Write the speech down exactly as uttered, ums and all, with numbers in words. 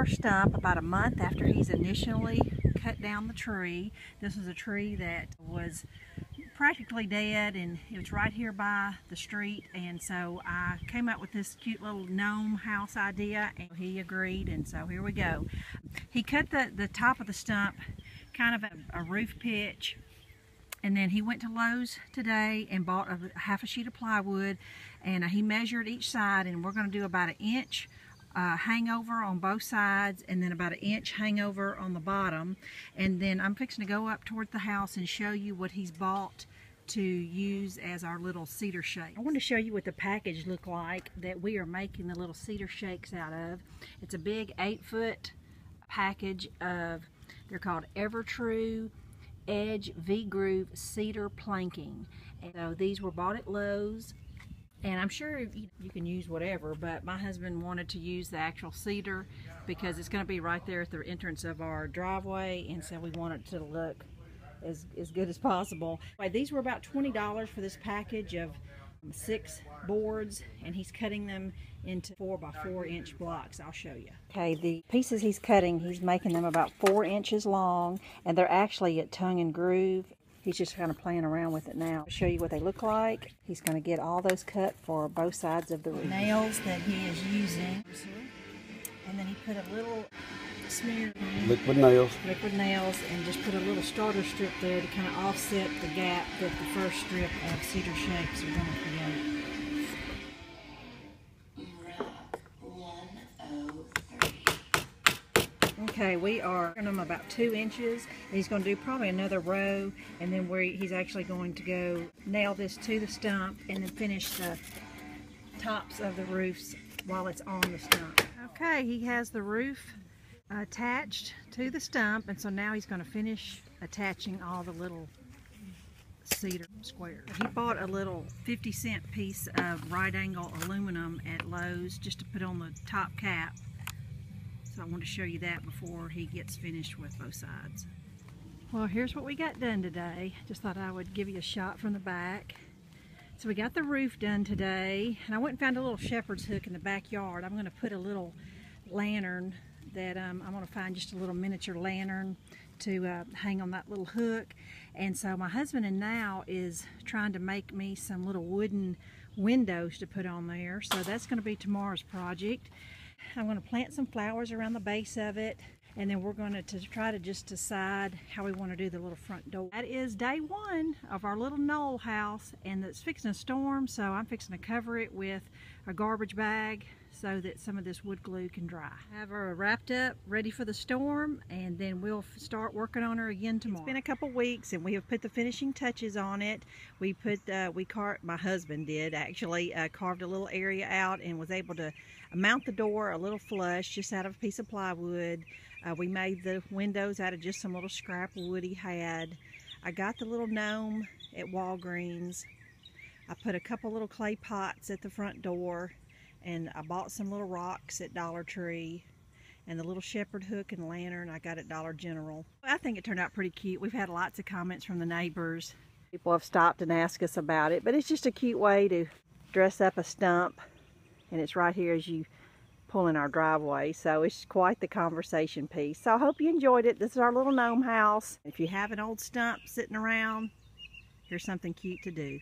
our stump about a month after he's initially cut down the tree. This is a tree that was practically dead, and it was right here by the street, and so I came up with this cute little gnome house idea, and he agreed, and so here we go. He cut the, the top of the stump kind of a, a roof pitch, and then he went to Lowe's today and bought a half a sheet of plywood, and he measured each side, and we're going to do about an inch Uh, hangover on both sides, and then about an inch hangover on the bottom. And then I'm fixing to go up toward the house and show you what he's bought to use as our little cedar shake. I want to show you what the package looked like that we are making the little cedar shakes out of. It's a big eight foot package of, they're called Evertrue Edge V-Groove Cedar Planking. And so these were bought at Lowe's. And I'm sure you can use whatever, but my husband wanted to use the actual cedar because it's going to be right there at the entrance of our driveway, and so we want it to look as, as good as possible. Anyway, these were about twenty dollars for this package of six boards, and he's cutting them into four by four inch blocks. I'll show you. Okay, the pieces he's cutting, he's making them about four inches long, and they're actually at tongue and groove. He's just kind of playing around with it now. I'll show you what they look like. He's going to get all those cut for both sides of the roof. Nails that he is using. And then he put a little smear. Liquid nails. Liquid nails, and just put a little starter strip there to kind of offset the gap that the first strip of cedar shakes are going to create. Okay, we are giving him about two inches. He's going to do probably another row, and then where he's actually going to go nail this to the stump and then finish the tops of the roofs while it's on the stump. Okay, he has the roof attached to the stump, and so now he's going to finish attaching all the little cedar squares. He bought a little fifty cent piece of right angle aluminum at Lowe's just to put on the top cap. I want to show you that before he gets finished with both sides. Well, here's what we got done today. Just thought I would give you a shot from the back. So we got the roof done today, and I went and found a little shepherd's hook in the backyard. I'm going to put a little lantern that um, I'm going to find just a little miniature lantern to uh, hang on that little hook. And so my husband and now is trying to make me some little wooden windows to put on there. So that's going to be tomorrow's project. I'm going to plant some flowers around the base of it, and then we're going to, to try to just decide how we want to do the little front door. That is day one of our little knoll house, and it's fixing a storm, so I'm fixing to cover it with a garbage bag so that some of this wood glue can dry. I have her wrapped up, ready for the storm, and then we'll start working on her again tomorrow. It's been a couple weeks, and we have put the finishing touches on it. We put, uh, we carved, my husband did actually, uh, carved a little area out and was able to mount the door a little flush just out of a piece of plywood. Uh, we made the windows out of just some little scrap wood he had. I got the little gnome at Walgreens. I put a couple little clay pots at the front door, and I bought some little rocks at Dollar Tree, and the little shepherd hook and lantern I got at Dollar General. I think it turned out pretty cute. We've had lots of comments from the neighbors. People have stopped and asked us about it, but it's just a cute way to dress up a stump, and it's right here as you pull in our driveway, so it's quite the conversation piece. So I hope you enjoyed it. This is our little gnome house. If you have an old stump sitting around, here's something cute to do.